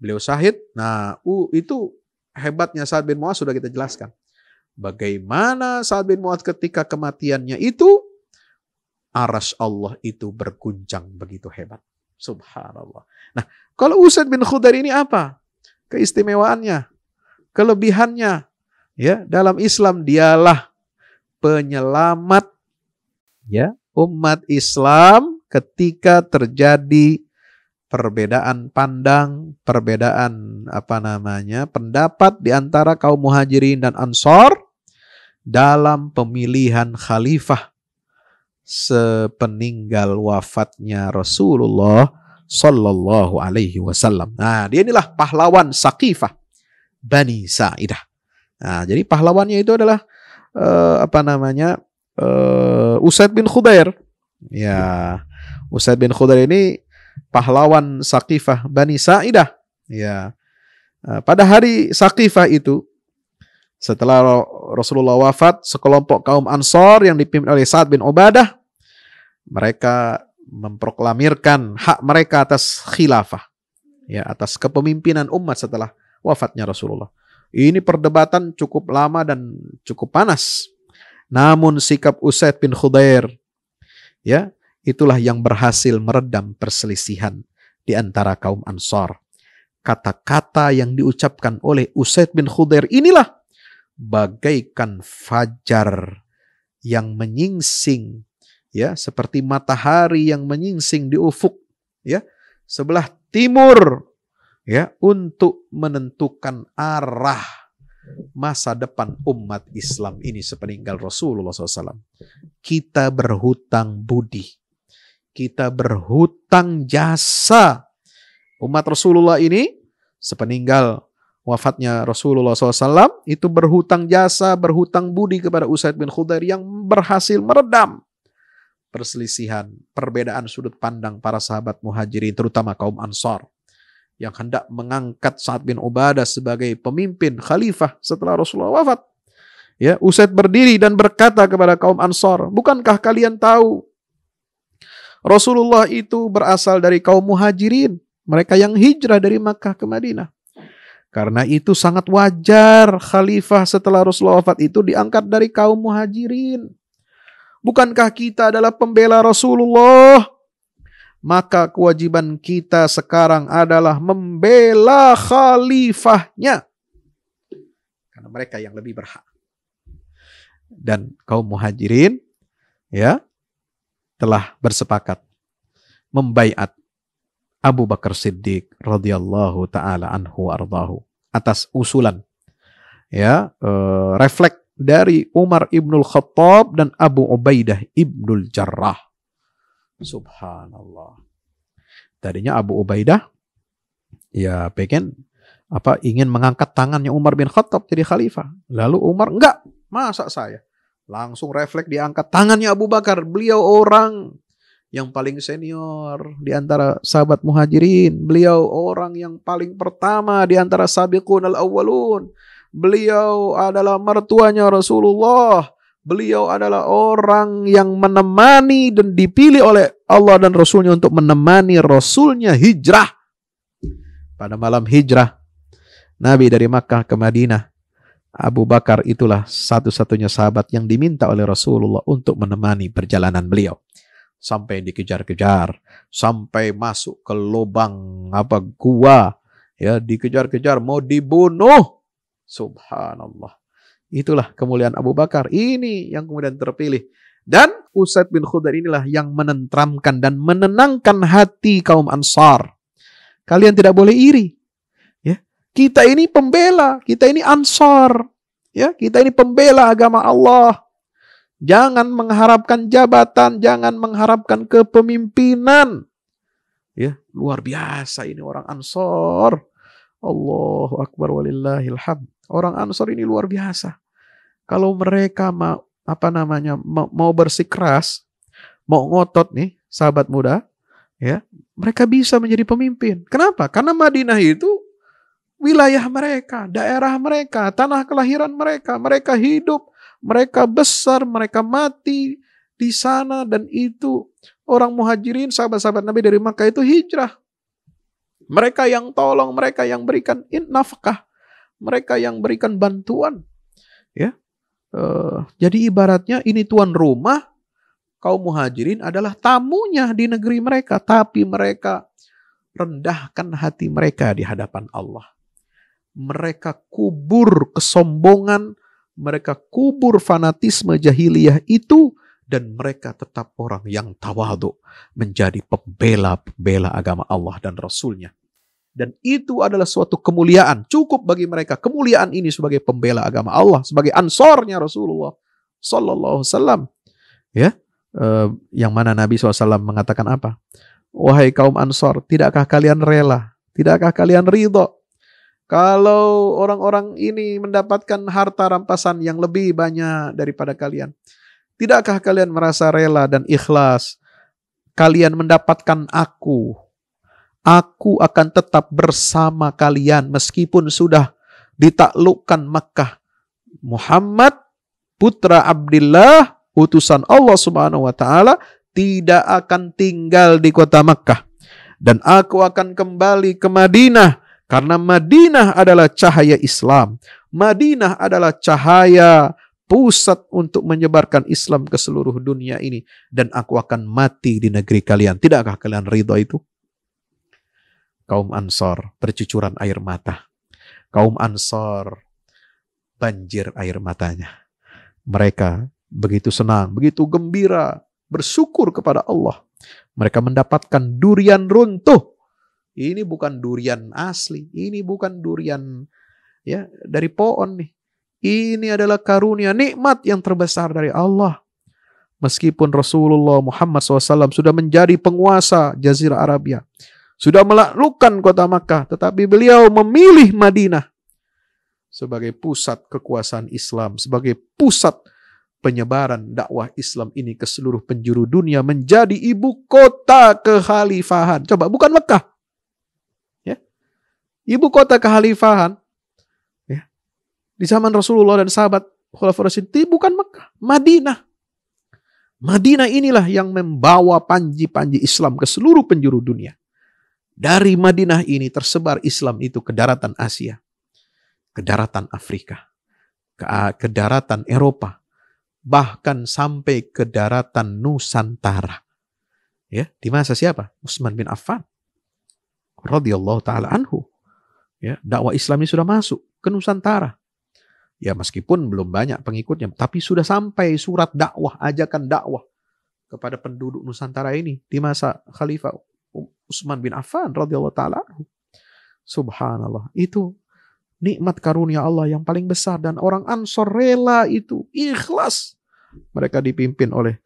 beliau syahid. Nah uh, itu hebatnya Sa'ad bin Mu'adz, sudah kita jelaskan bagaimana Sa'ad bin Mu'adz ketika kematiannya itu arsy Allah itu berguncang begitu hebat, subhanallah. Nah kalau Usaid bin Khudair ini apa keistimewaannya, kelebihannya, ya, dalam Islam dialah penyelamat, ya, umat Islam ketika terjadi perbedaan pandang, perbedaan apa namanya pendapat di antara kaum Muhajirin dan Ansor dalam pemilihan khalifah sepeninggal wafatnya Rasulullah Shallallahu Alaihi Wasallam. Nah, dia inilah pahlawan Saqifah Bani Sa'idah. Nah, jadi pahlawannya itu adalah eh, apa namanya? Uh, Usaid bin Khudair, ya, Usaid bin Khudair ini pahlawan Saqifah Bani Sa'idah, ya. Uh, pada hari Saqifah itu, setelah Rasulullah wafat, sekelompok kaum Ansor yang dipimpin oleh Sa'ad bin Ubadah, mereka memproklamirkan hak mereka atas khilafah, ya, atas kepemimpinan umat setelah wafatnya Rasulullah. Ini perdebatan cukup lama dan cukup panas. Namun sikap Usaid bin Khudair, ya, itulah yang berhasil meredam perselisihan di antara kaum Ansor. Kata-kata yang diucapkan oleh Usaid bin Khudair inilah bagaikan fajar yang menyingsing, ya, seperti matahari yang menyingsing di ufuk, ya, sebelah timur, ya, untuk menentukan arah masa depan umat Islam ini sepeninggal Rasulullah shallallahu alaihi wasallam. Kita berhutang budi, kita berhutang jasa umat Rasulullah ini sepeninggal wafatnya Rasulullah shallallahu alaihi wasallam itu berhutang jasa, berhutang budi kepada Usaid bin Khudair yang berhasil meredam perselisihan, perbedaan sudut pandang para sahabat Muhajirin, terutama kaum Ansar, yang hendak mengangkat Sa'ad bin Ubadah sebagai pemimpin khalifah setelah Rasulullah wafat. Ya, Usaid berdiri dan berkata kepada kaum Ansor, bukankah kalian tahu Rasulullah itu berasal dari kaum Muhajirin, mereka yang hijrah dari Makkah ke Madinah. Karena itu sangat wajar khalifah setelah Rasulullah wafat itu diangkat dari kaum muhajirin. Bukankah kita adalah pembela Rasulullah? Maka kewajiban kita sekarang adalah membela khalifahnya. Karena mereka yang lebih berhak. Dan kaum muhajirin ya telah bersepakat membaiat Abu Bakar Siddiq radhiyallahu taala anhu ardahu atas usulan ya e, refleks dari Umar ibn Khattab dan Abu Ubaidah Ibnul Jarrah. Subhanallah. Tadinya Abu Ubaidah ya pengen apa ingin mengangkat tangannya Umar bin Khattab jadi khalifah. Lalu Umar enggak, masa saya? Langsung refleks diangkat tangannya Abu Bakar. Beliau orang yang paling senior di antara sahabat muhajirin. Beliau orang yang paling pertama di antara sabiqun al-awwalun. Beliau adalah mertuanya Rasulullah. Beliau adalah orang yang menemani dan dipilih oleh Allah dan Rasulnya untuk menemani Rasulnya hijrah. Pada malam hijrah, Nabi dari Makkah ke Madinah, Abu Bakar itulah satu-satunya sahabat yang diminta oleh Rasulullah untuk menemani perjalanan beliau. Sampai dikejar-kejar, sampai masuk ke lubang apa gua, ya dikejar-kejar mau dibunuh. Subhanallah. Itulah kemuliaan Abu Bakar. Ini yang kemudian terpilih. Dan Usaid bin Khudair inilah yang menentramkan dan menenangkan hati kaum Ansar. Kalian tidak boleh iri. Ya, kita ini pembela, kita ini Ansar. Ya, kita ini pembela agama Allah. Jangan mengharapkan jabatan, jangan mengharapkan kepemimpinan. Ya, luar biasa ini orang Ansor. Allahu Akbar walillahil hamd. Orang Ansor ini luar biasa. Kalau mereka mau apa namanya mau, mau bersikeras, mau ngotot nih, sahabat muda, ya, mereka bisa menjadi pemimpin. Kenapa? Karena Madinah itu wilayah mereka, daerah mereka, tanah kelahiran mereka, mereka hidup. Mereka besar, mereka mati di sana. Dan itu orang muhajirin, sahabat-sahabat Nabi dari Makkah itu hijrah. Mereka yang tolong, mereka yang berikan nafkah, mereka yang berikan bantuan. Ya, uh, jadi ibaratnya ini tuan rumah, kaum muhajirin adalah tamunya di negeri mereka. Tapi mereka rendahkan hati mereka di hadapan Allah. Mereka kubur kesombongan. Mereka kubur fanatisme jahiliyah itu dan mereka tetap orang yang tawadhu menjadi pembela-pembela agama Allah dan Rasulnya. Dan itu adalah suatu kemuliaan cukup bagi mereka. Kemuliaan ini sebagai pembela agama Allah, sebagai ansornya Rasulullah Sallallahu Alaihi Wasallam. Ya, eh, yang mana Nabi shallallahu alaihi wasallam mengatakan apa? Wahai kaum Ansor, tidakkah kalian rela? Tidakkah kalian ridho? Kalau orang-orang ini mendapatkan harta rampasan yang lebih banyak daripada kalian, tidakkah kalian merasa rela dan ikhlas? Kalian mendapatkan aku. Aku akan tetap bersama kalian meskipun sudah ditaklukkan Makkah. Muhammad, putra Abdullah, utusan Allah Subhanahu wa taala, tidak akan tinggal di kota Makkah. Dan aku akan kembali ke Madinah. Karena Madinah adalah cahaya Islam. Madinah adalah cahaya pusat untuk menyebarkan Islam ke seluruh dunia ini. Dan aku akan mati di negeri kalian. Tidakkah kalian ridho itu? Kaum Ansor bercucuran air mata. Kaum Ansor banjir air matanya. Mereka begitu senang, begitu gembira, bersyukur kepada Allah. Mereka mendapatkan durian runtuh. Ini bukan durian asli, ini bukan durian ya dari pohon nih. Ini adalah karunia nikmat yang terbesar dari Allah. Meskipun Rasulullah Muhammad shallallahu alaihi wasallam sudah menjadi penguasa Jazirah Arabia, sudah melaklukkan kota Makkah, tetapi beliau memilih Madinah sebagai pusat kekuasaan Islam, sebagai pusat penyebaran dakwah Islam ini ke seluruh penjuru dunia, menjadi ibu kota kekhalifahan. Coba, bukan Makkah. Ibu kota kekhalifahan ya, di zaman Rasulullah dan sahabat Khulafaur Rasyidin bukan Mekah, Madinah. Madinah inilah yang membawa panji-panji Islam ke seluruh penjuru dunia. Dari Madinah ini tersebar Islam itu ke daratan Asia. ke daratan Afrika, ke, ke daratan Eropa, bahkan sampai ke daratan Nusantara. Ya, di masa siapa? Utsman bin Affan radhiyallahu taala anhu. Ya, dakwah Islamnya sudah masuk ke Nusantara. Ya, meskipun belum banyak pengikutnya, tapi sudah sampai surat dakwah, ajakan dakwah kepada penduduk Nusantara ini di masa Khalifah Utsman bin Affan radhiyallahu taala anhu. Subhanallah, itu nikmat karunia Allah yang paling besar, dan orang Ansor rela itu, ikhlas. Mereka dipimpin oleh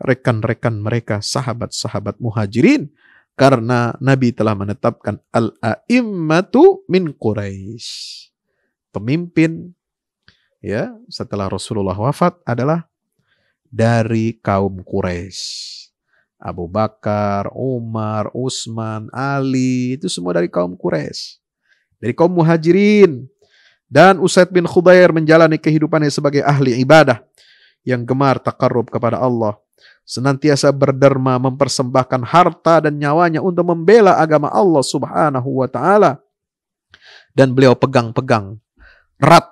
rekan-rekan mereka, sahabat-sahabat muhajirin, karena Nabi telah menetapkan al-a'immatu min Quraisy. Pemimpin ya setelah Rasulullah wafat adalah dari kaum Quraisy. Abu Bakar, Umar, Utsman, Ali, itu semua dari kaum Quraisy, dari kaum muhajirin. Dan Usaid bin Khudair menjalani kehidupannya sebagai ahli ibadah yang gemar takarrub kepada Allah, senantiasa berderma mempersembahkan harta dan nyawanya untuk membela agama Allah Subhanahu wa taala. Dan beliau pegang-pegang erat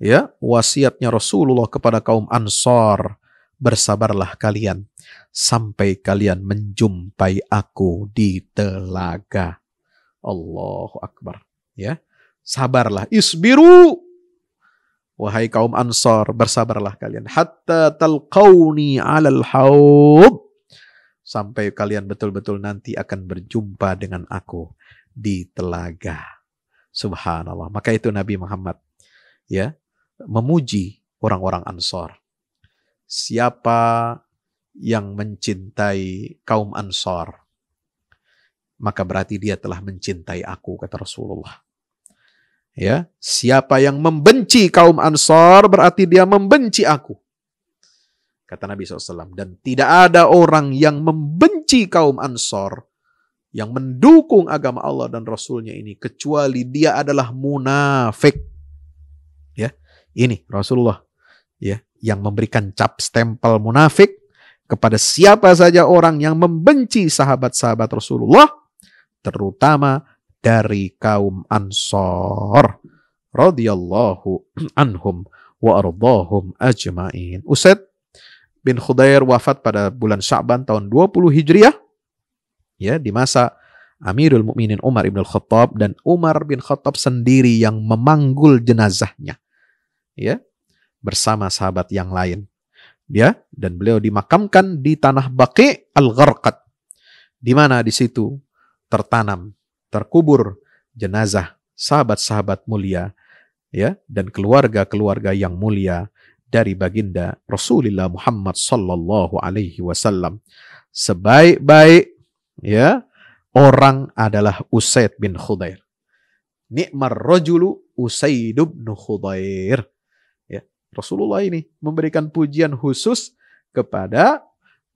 ya wasiatnya Rasulullah kepada kaum Ansar, bersabarlah kalian sampai kalian menjumpai aku di telaga. Allahu akbar. Ya, sabarlah, isbiru wahai kaum Ansar, bersabarlah kalian hatta talqauni alal haud, sampai kalian betul-betul nanti akan berjumpa dengan aku di telaga. Subhanallah. Maka itu Nabi Muhammad ya memuji orang-orang Ansar. Siapa yang mencintai kaum Ansar, maka berarti dia telah mencintai aku, kata Rasulullah. Ya, siapa yang membenci kaum Ansar berarti dia membenci aku, kata Nabi shallallahu alaihi wasallam. Dan tidak ada orang yang membenci kaum Ansar, yang mendukung agama Allah dan Rasulnya ini, kecuali dia adalah munafik. Ya, ini Rasulullah ya yang memberikan cap stempel munafik kepada siapa saja orang yang membenci sahabat-sahabat Rasulullah, terutama dari kaum Ansor radhiyallahu anhum wa ardhahum ajma'in. Usaid bin Khudair wafat pada bulan Sya'ban tahun dua puluh Hijriah, ya di masa Amirul Mukminin Umar ibn Khattab, dan Umar bin Khattab sendiri yang memanggul jenazahnya ya bersama sahabat yang lain. Ya, dan beliau dimakamkan di tanah Baqi al-Gharqad, di mana di situ tertanam, terkubur jenazah sahabat-sahabat mulia ya dan keluarga-keluarga yang mulia dari baginda Rasulullah Muhammad sallallahu alaihi wasallam. Sebaik-baik ya orang adalah Usaid bin Khudair. Ni'mar rajulu Usaid bin Khudair. Ya, Rasulullah ini memberikan pujian khusus kepada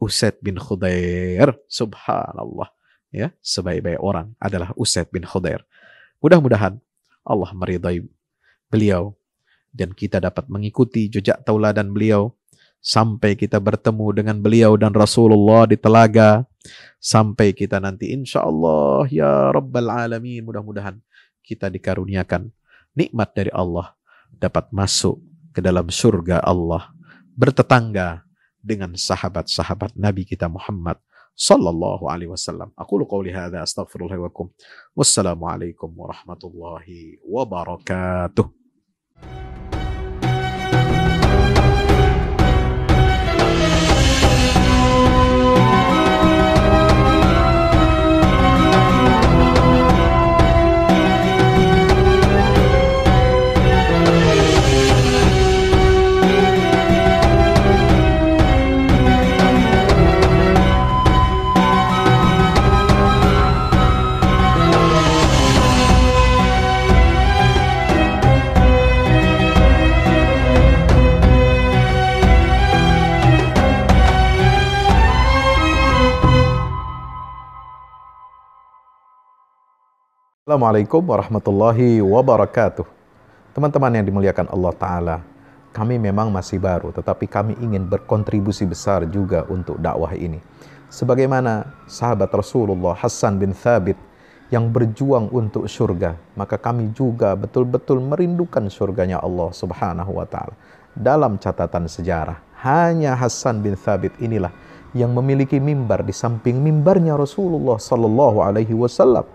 Usaid bin Khudair. Subhanallah. Ya, sebaik-baik orang adalah Usaid bin Khudair. Mudah-mudahan Allah meridai beliau dan kita dapat mengikuti jejak tauladan beliau sampai kita bertemu dengan beliau dan Rasulullah di telaga, sampai kita nanti insya Allah ya Rabbal Alamin, mudah-mudahan kita dikaruniakan nikmat dari Allah, dapat masuk ke dalam surga Allah, bertetangga dengan sahabat-sahabat Nabi kita Muhammad sallallahu alaihi wasallam. Aku qouli hadza astaghfirullah wa lakum. Wassalamu alaikum warahmatullahi wabarakatuh. Assalamualaikum warahmatullahi wabarakatuh. Teman-teman yang dimuliakan Allah Ta'ala, kami memang masih baru, tetapi kami ingin berkontribusi besar juga untuk dakwah ini. Sebagaimana sahabat Rasulullah Hasan bin Thabit yang berjuang untuk surga, maka kami juga betul-betul merindukan surganya Allah Subhanahu wa Ta'ala. Dalam catatan sejarah, hanya Hasan bin Thabit inilah yang memiliki mimbar di samping mimbarnya Rasulullah Sallallahu Alaihi Wasallam.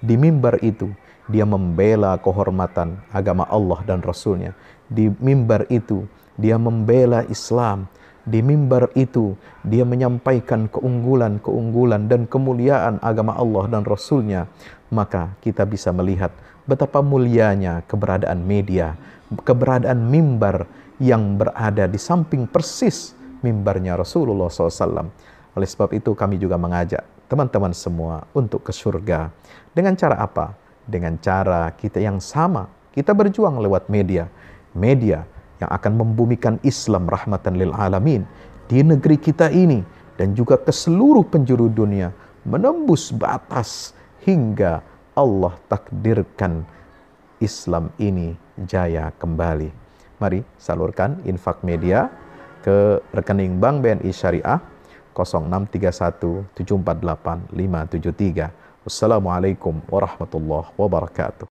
Di mimbar itu dia membela kehormatan agama Allah dan Rasulnya. Di mimbar itu dia membela Islam. Di mimbar itu dia menyampaikan keunggulan-keunggulan dan kemuliaan agama Allah dan Rasulnya. Maka kita bisa melihat betapa mulianya keberadaan media, keberadaan mimbar yang berada di samping persis mimbarnya Rasulullah shallallahu alaihi wasallam. Oleh sebab itu kami juga mengajak teman-teman semua untuk ke surga. Dengan cara apa? Dengan cara kita yang sama, kita berjuang lewat media. Media yang akan membumikan Islam rahmatan lil alamin di negeri kita ini dan juga ke seluruh penjuru dunia, menembus batas hingga Allah takdirkan Islam ini jaya kembali. Mari salurkan infak media ke rekening Bank B N I Syariah nol enam tiga satu tujuh empat delapan lima tujuh tiga. Wassalamualaikum warahmatullahi wabarakatuh.